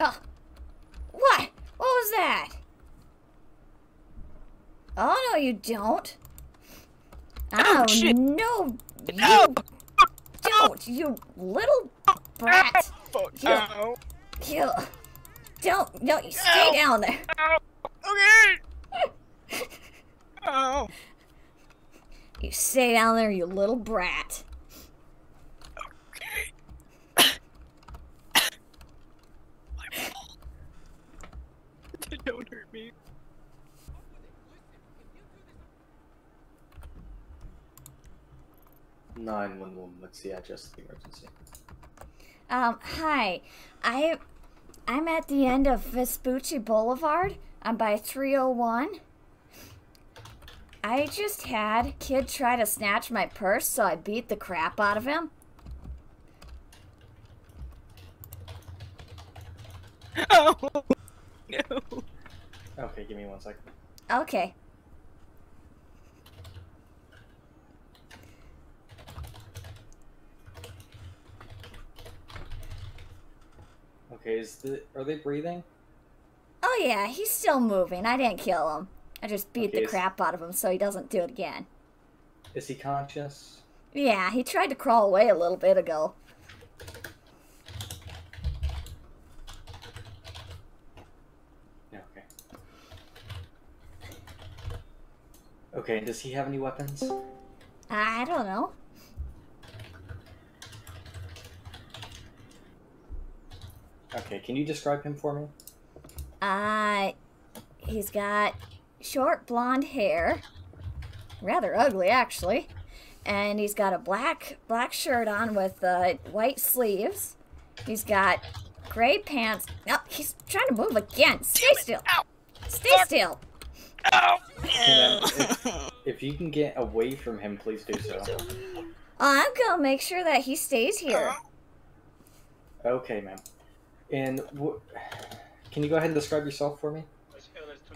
Oh. What? What was that? Oh, no, you don't. Oh, shit. No, you don't, you little brat. You don't. No, you stay down there. Okay. Oh. You stay down there, you little brat. Okay. My fault. Don't hurt me. Nine-1-1. What's the address of the emergency? Hi. I'm at the end of Vespucci Boulevard. I'm by 301. I just had a kid try to snatch my purse, so I beat the crap out of him. Oh, no. Okay, give me 1 second. Okay. Okay, are they breathing? Oh yeah, he's still moving. I didn't kill him. I just beat the crap out of him so he doesn't do it again. Is he conscious? Yeah, he tried to crawl away a little bit ago. Okay. Okay, does he have any weapons? I don't know. Okay, can you describe him for me? He's got short blonde hair, rather ugly actually, and he's got a black shirt on with white sleeves. He's got gray pants. Oh, he's trying to move again. Stay still. Ow. Stay still. Ow. If you can get away from him, please do so. I'm gonna make sure that he stays here. Okay, ma'am. And can you go ahead and describe yourself for me?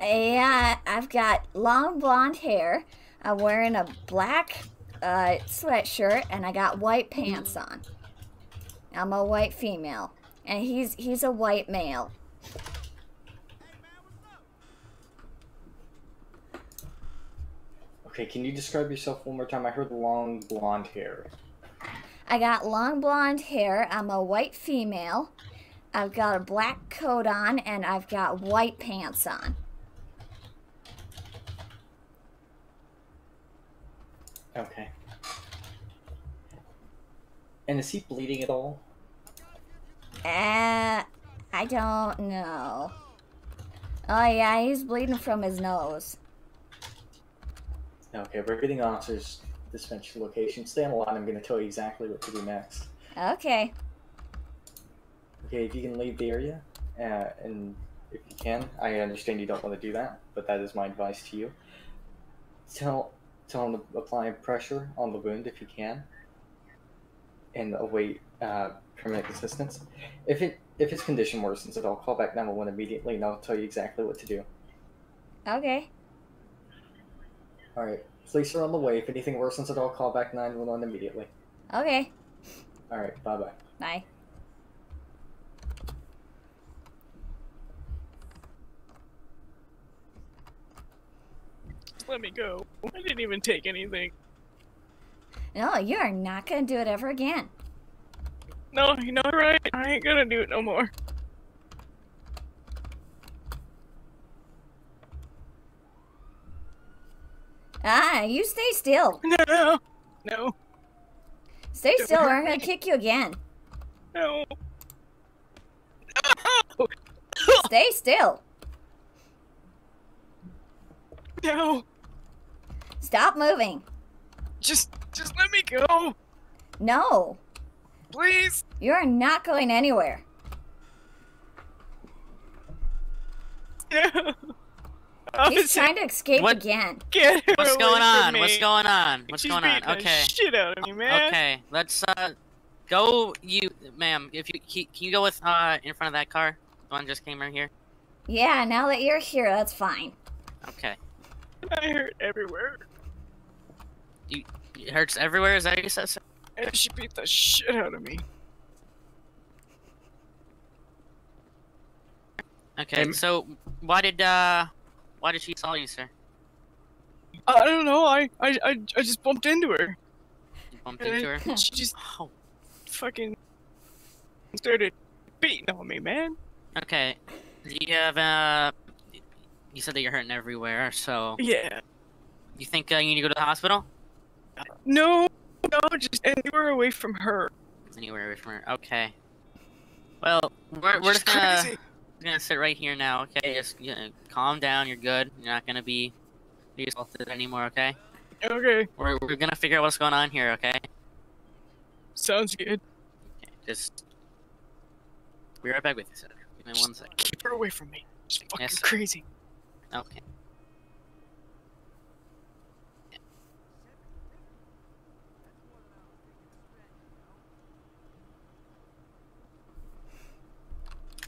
Yeah, I've got long blonde hair. I'm wearing a black sweatshirt, and I got white pants on. I'm a white female, and he's a white male. Okay, can you describe yourself one more time? I heard long blonde hair. I got long blonde hair. I'm a white female. I've got a black coat on, and I've got white pants on. Okay. And is he bleeding at all? I don't know. Oh yeah, he's bleeding from his nose. Okay, we're getting officers dispatch location. Stay on the line, I'm gonna tell you exactly what to do next. Okay. Okay, if you can leave the area, and if you can, I understand you don't want to do that, but that is my advice to you. Tell him to apply pressure on the wound if you can, and await paramedic assistance. If his condition worsens at all, call back 911 immediately, and I'll tell you exactly what to do. Okay. All right, police are on the way. If anything worsens at all, call back 911 immediately. Okay. All right. Bye-bye. Bye. Let me go. I didn't even take anything. No, you are not gonna do it ever again. No, you know, right? I ain't gonna do it no more. Ah, you stay still. No. No. Stay still or I'm gonna kick you again. No. No. Stay still. No. Stop moving. Just let me go. No. Please. You're not going anywhere. No. He's trying to escape again. What's going on? What's going on? What's going on? Okay. Shit out of me, man. Okay, let's go. You, ma'am, if you can you go with in front of that car? The one just came right here. Yeah. Now that you're here, that's fine. Okay. I hurt everywhere. It hurts everywhere? Is that what you said, sir? And she beat the shit out of me. Okay, so why did she call you, sir? I don't know. I just bumped into her. You bumped into her? She just fucking started beating on me, man. Okay. You have you said that you're hurting everywhere, so yeah. You think you need to go to the hospital? No, just anywhere away from her. Anywhere away from her. Okay. Well, we're just gonna sit right here now. Okay, just calm down. You're good. You're not gonna be assaulted anymore. Okay. Okay. We're gonna figure out what's going on here. Okay. Sounds good. Okay, just be right back with you, sir. Give me 1 second. Keep her away from me. She's fucking crazy. Okay.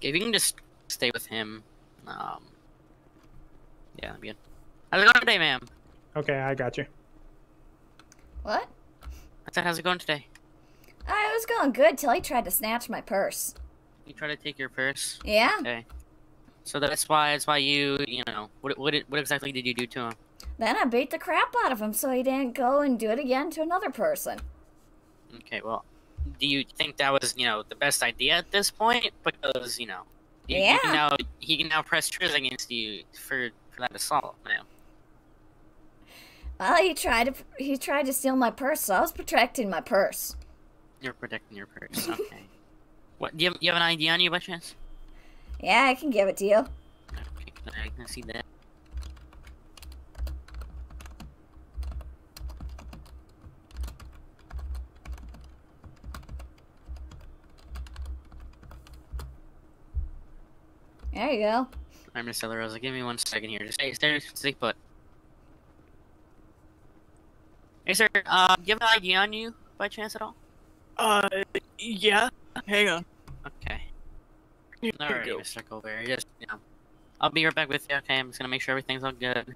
If you can just stay with him, yeah, that'd be good. How's it going today, ma'am? Okay, I got you. What? I said, how's it going today? It was going good till he tried to snatch my purse. He tried to take your purse? Yeah. Okay. So that's why you know, what exactly did you do to him? Then I beat the crap out of him so he didn't go and do it again to another person. Okay, well. Do you think that was, the best idea at this point? Because, you can now, he can now press triggers against you for that assault now. Well, he tried to steal my purse, so I was protecting my purse. You're protecting your purse, okay. What, do you have an ID on you by chance? Yeah, I can give it to you. Okay, I can see that. There you go. Alright, Miss Stella Rosa, give me 1 second here. Just stay put. Hey, sir, do you have an ID on you by chance at all? Yeah. Hang on. Okay. Alright, Mr. Goldberry, just, I'll be right back with you, okay? I'm just gonna make sure everything's all good.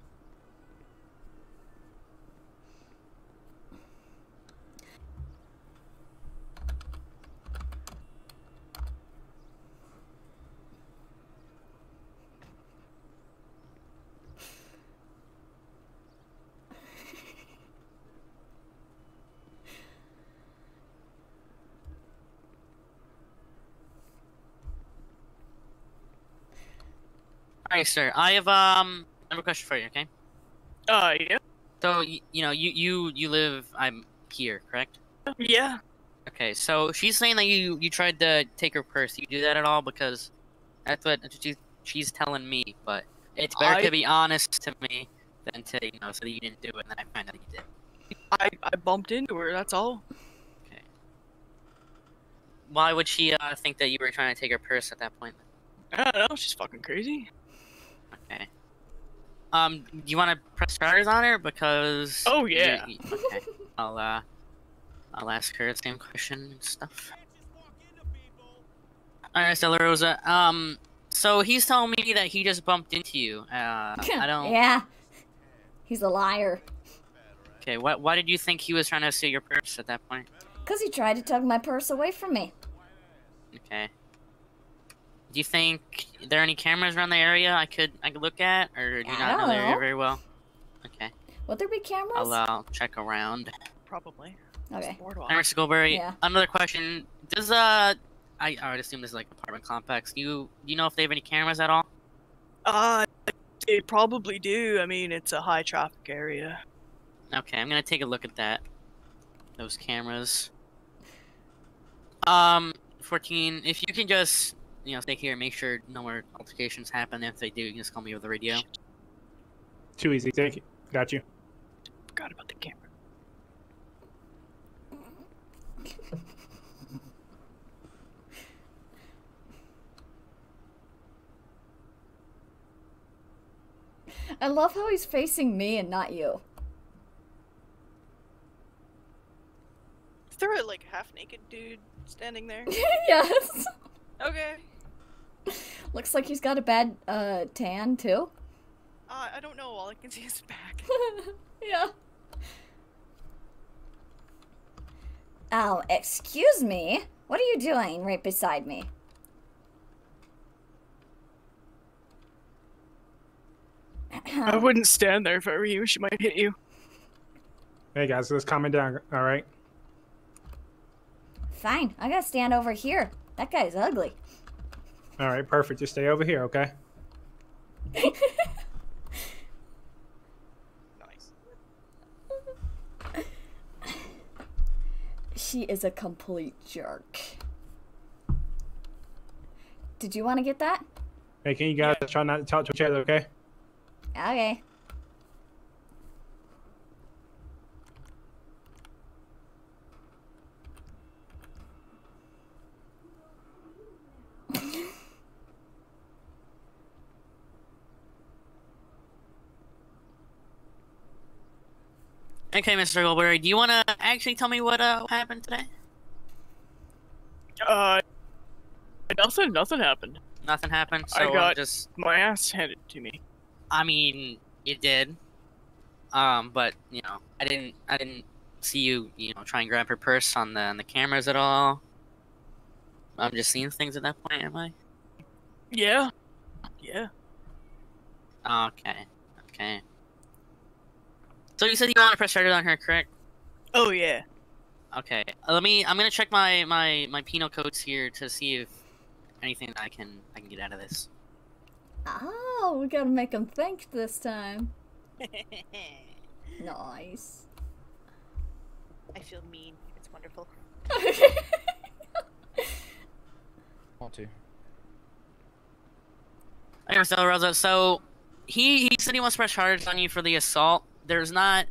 Alright, sir. I have a question for you, okay? Yeah. So, you live, I'm here, correct? Yeah. Okay, so she's saying that you tried to take her purse. You do that at all? Because that's what she's telling me, but it's better to be honest to me than to, so that you didn't do it and then I find out you did. I bumped into her, that's all. Okay. Why would she, think that you were trying to take her purse at that point? I don't know, she's fucking crazy. Okay. Do you want to press charges on her? Because... Oh, yeah. Okay. I'll ask her the same question and stuff. Alright, Stella Rosa. So he's telling me that he just bumped into you. I don't... Yeah. He's a liar. Okay, why did you think he was trying to steal your purse at that point? Because he tried to tug my purse away from me. Okay. Do you think there are any cameras around the area I could look at, or do you not know the area very well? Okay. Would there be cameras? I'll check around. Probably. Okay. Mr. Goldberry, another question. Does I would assume this is like an apartment complex. Do you know if they have any cameras at all? They probably do. I mean, it's a high traffic area. Okay, I'm gonna take a look at that. Those cameras. 14. If you can just. Stay here and make sure no more altercations happen. If they do, you can just call me over the radio. Too easy. Thank you. Got you. Forgot about the camera. I love how he's facing me and not you. Is there a, like, half-naked dude standing there? Yes! Okay. Looks like he's got a bad tan too. I don't know. All I can see is back. Yeah. Oh, excuse me. What are you doing right beside me? I wouldn't stand there if I were you. She might hit you. Hey guys, let's calm it down, all right? Fine. I gotta stand over here. That guy's ugly. All right, perfect. Just stay over here, okay? Nice. She is a complete jerk. Did you want to get that? Hey, can you guys try not to talk to each other, okay? Okay. Okay, Mr. Goldberry, do you want to actually tell me what happened today? Nothing happened. Nothing happened, so I got just my ass handed to me. I mean, it did. But, you know, I didn't see you, you know, try and grab her purse on the cameras at all. I'm just seeing things at that point, am I? Yeah. Yeah. Okay. Okay. So you said you want to press started on her, correct? Oh yeah. Okay. I'm gonna check my penal codes here to see if anything I can get out of this. Oh, we gotta make him think this time. Nice. I feel mean. It's wonderful. Want to? Anyway, Stella Rosa. So he said he wants to press charges on you for the assault. There's not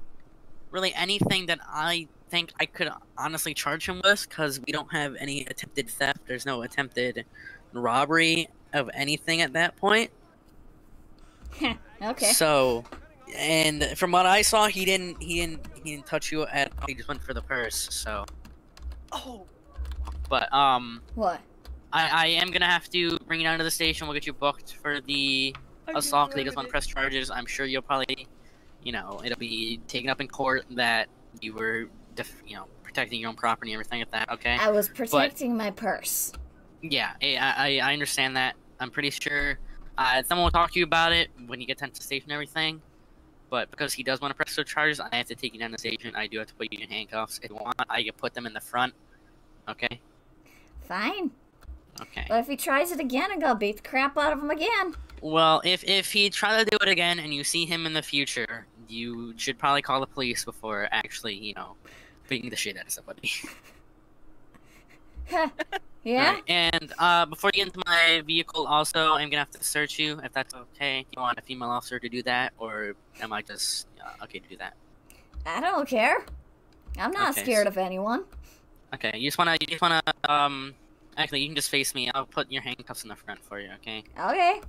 really anything that I think I could honestly charge him with because we don't have any attempted theft. There's no attempted robbery of anything at that point. Okay. So, and from what I saw, he didn't touch you at all. He just went for the purse. So. Oh. But What? I am gonna have to bring you down to the station. We'll get you booked for the assault because he doesn't want to press charges. I'm sure you'll probably. You know, it'll be taken up in court that you were, you know, protecting your own property and everything like that, okay? I was protecting my purse. Yeah, I understand that. I'm pretty sure someone will talk to you about it when you get to the station and everything. But because he does want to press those charges, I have to take you down to the station. I do have to put you in handcuffs. If you want, I can put them in the front, okay? Fine. Okay. But if he tries it again, I'm gonna beat the crap out of him again. Well, if he tries to do it again and you see him in the future, you should probably call the police before actually, you know, beating the shit out of somebody. Yeah? Right. And before you get into my vehicle also, I'm gonna have to search you, if that's okay. Do you want a female officer to do that, or am I just okay to do that? I don't care. I'm not scared of anyone. Okay, you just wanna actually, you can just face me. I'll put your handcuffs in the front for you, okay? Okay.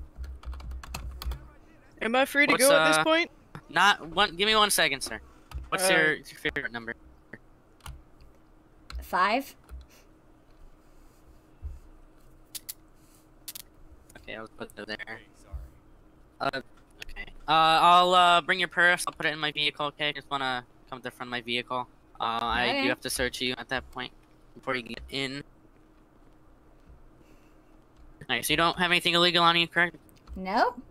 Am I free to go at this point? Give me 1 second, sir. What's your favorite number? 5. Okay, I'll put that there. Okay. I'll bring your purse. I'll put it in my vehicle, okay? I just want to come to the front of my vehicle. Okay. I do have to search you at that point before you can get in. Alright, so you don't have anything illegal on you, correct? Nope.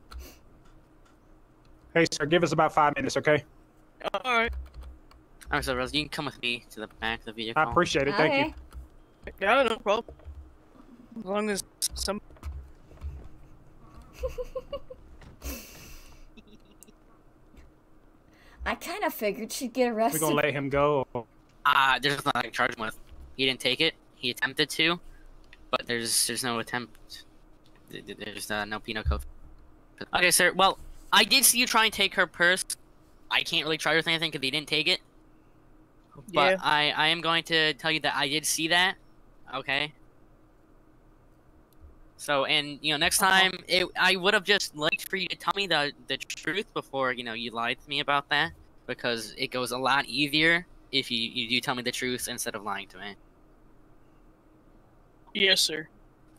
Hey, sir, give us about 5 minutes, okay? Alright. Alright, so, Rose, you can come with me to the back of the vehicle. I appreciate it, thank you. Yeah, no problem. As long as some... I kind of figured she'd get arrested. We're gonna let him go? There's nothing I can charge him with. He didn't take it. He attempted to. But there's no attempt. There's no penal code. Okay, sir, well... I did see you try and take her purse. I can't really charge her with anything because he didn't take it. But yeah. I am going to tell you that I did see that. Okay. So, and, you know, next time, I would have just liked for you to tell me the truth before, you know, you lied to me about that. Because it goes a lot easier if you do tell me the truth instead of lying to me. Yes, sir.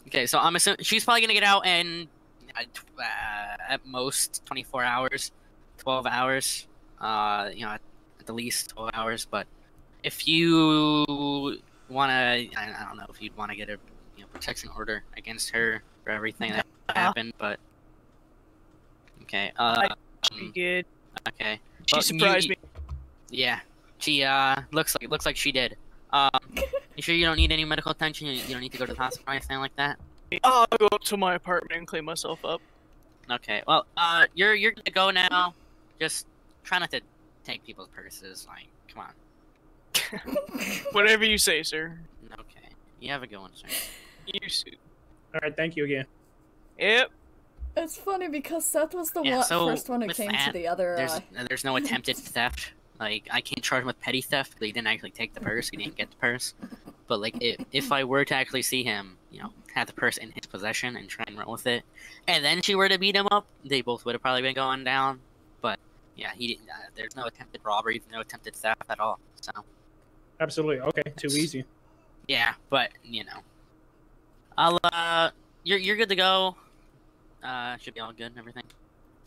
Okay, so I'm assuming she's probably going to get out and... at most 24 hours, 12 hours, you know, at the least 12 hours. But if you want to, I don't know if you'd want to get a protection order against her for everything that happened, but okay. Be good. Okay. She surprised me. Yeah. She looks like she did. You sure you don't need any medical attention? You don't need to go to the hospital or anything like that? I'll go up to my apartment and clean myself up. Okay. Well, you're gonna go now. Just try not to take people's purses. Like, come on. Whatever you say, sir. Okay. You have a good one, sir. You too. All right. Thank you again. Yep. It's funny because Seth was the first one who came to the other. There's no attempted theft. Like, I can't charge him with petty theft. But he didn't actually take the purse. He didn't get the purse. But like, if I were to actually see him, you know, have the purse in his possession and try and run with it, and then she were to beat him up, they both would have probably been going down. But yeah, he didn't. There's no attempted robbery, no attempted theft at all. So. Absolutely. Okay. Too easy. Yeah, but you know, I'll you're good to go. Should be all good and everything.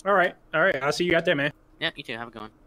All right. All right. I'll see you out there, man. Yeah, you too. Have a good one.